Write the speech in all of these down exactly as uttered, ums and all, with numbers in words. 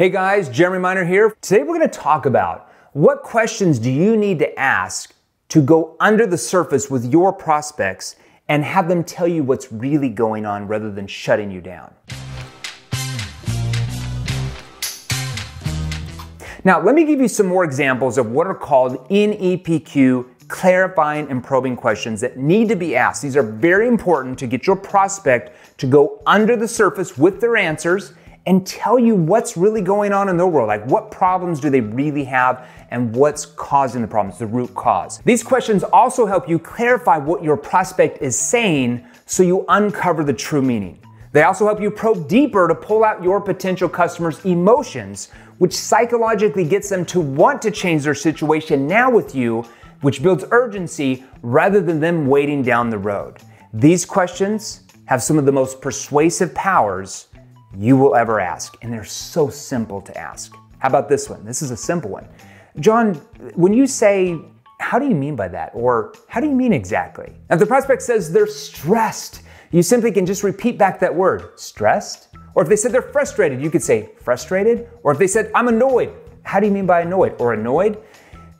Hey guys, Jeremy Miner here. Today we're going to talk about what questions do you need to ask to go under the surface with your prospects and have them tell you what's really going on rather than shutting you down. Now, let me give you some more examples of what are called N E P Q clarifying and probing questions that need to be asked. These are very important to get your prospect to go under the surface with their answers and tell you what's really going on in their world. Like, what problems do they really have and what's causing the problems, the root cause. These questions also help you clarify what your prospect is saying so you uncover the true meaning. They also help you probe deeper to pull out your potential customers' emotions, which psychologically gets them to want to change their situation now with you, which builds urgency rather than them waiting down the road. These questions have some of the most persuasive powers you will ever ask, and they're so simple to ask. How about this one? This is a simple one. John, when you say, how do you mean by that? Or how do you mean exactly? Now, if the prospect says they're stressed, you simply can just repeat back that word, stressed. Or if they said they're frustrated, you could say frustrated. Or if they said, I'm annoyed, how do you mean by annoyed or annoyed?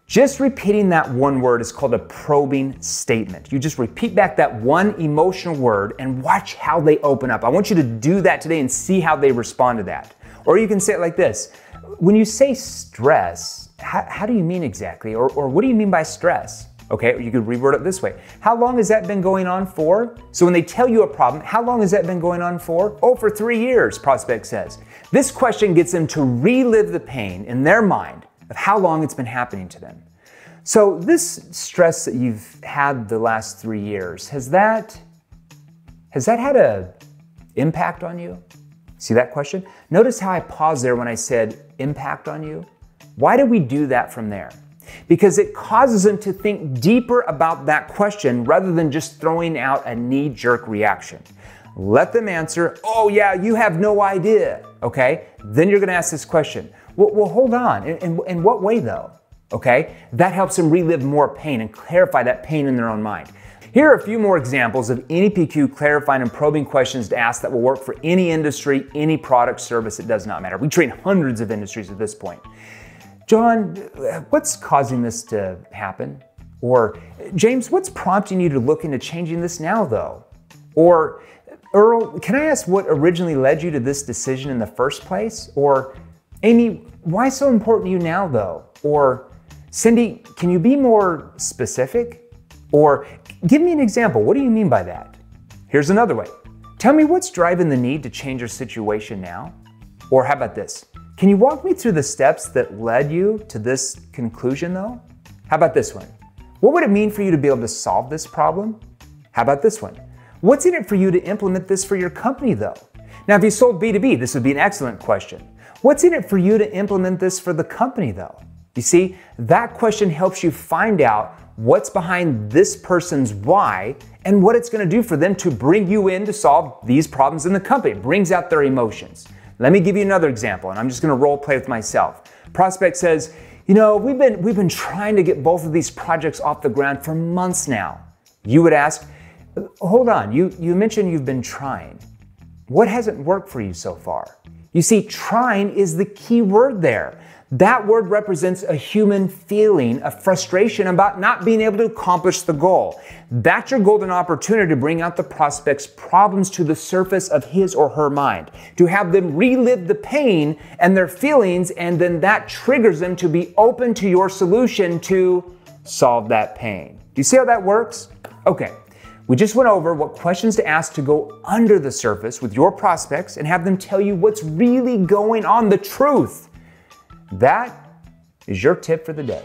Just repeating that one word is called a probing statement. You just repeat back that one emotional word and watch how they open up. I want you to do that today and see how they respond to that. Or you can say it like this. When you say stress, how, how do you mean exactly? Or, or what do you mean by stress? Okay, or you could reword it this way. How long has that been going on for? So when they tell you a problem, how long has that been going on for? Oh, for three years, prospect says. This question gets them to relive the pain in their mind of how long it's been happening to them. So this stress that you've had the last three years, has that, has that had an impact on you? See that question? Notice how I paused there when I said impact on you. Why do we do that from there? Because it causes them to think deeper about that question rather than just throwing out a knee-jerk reaction. Let them answer, oh yeah, you have no idea, okay? Then you're gonna ask this question. Well, well hold on, in, in, in what way though? Okay, that helps them relive more pain and clarify that pain in their own mind. Here are a few more examples of N E P Q clarifying and probing questions to ask that will work for any industry, any product, service, it does not matter. We train hundreds of industries at this point. John, what's causing this to happen? Or, James, what's prompting you to look into changing this now though? Or, Earl, can I ask what originally led you to this decision in the first place? Or, Amy, why so important to you now though? Or, Cindy, can you be more specific? Or, give me an example, what do you mean by that? Here's another way. Tell me what's driving the need to change your situation now? Or how about this? Can you walk me through the steps that led you to this conclusion though? How about this one? What would it mean for you to be able to solve this problem? How about this one? What's in it for you to implement this for your company though? Now, if you sold B two B, this would be an excellent question. What's in it for you to implement this for the company though? You see, that question helps you find out what's behind this person's why and what it's going to do for them to bring you in to solve these problems in the company. It brings out their emotions. Let me give you another example, and I'm just going to role play with myself. Prospect says, you know, we've been, we've been trying to get both of these projects off the ground for months now. You would ask, hold on, you, you mentioned you've been trying. What hasn't worked for you so far? You see, trying is the key word there. That word represents a human feeling, a frustration about not being able to accomplish the goal. That's your golden opportunity to bring out the prospect's problems to the surface of his or her mind, to have them relive the pain and their feelings, and then that triggers them to be open to your solution to solve that pain. Do you see how that works? Okay. We just went over what questions to ask to go under the surface with your prospects and have them tell you what's really going on, the truth. That is your tip for the day.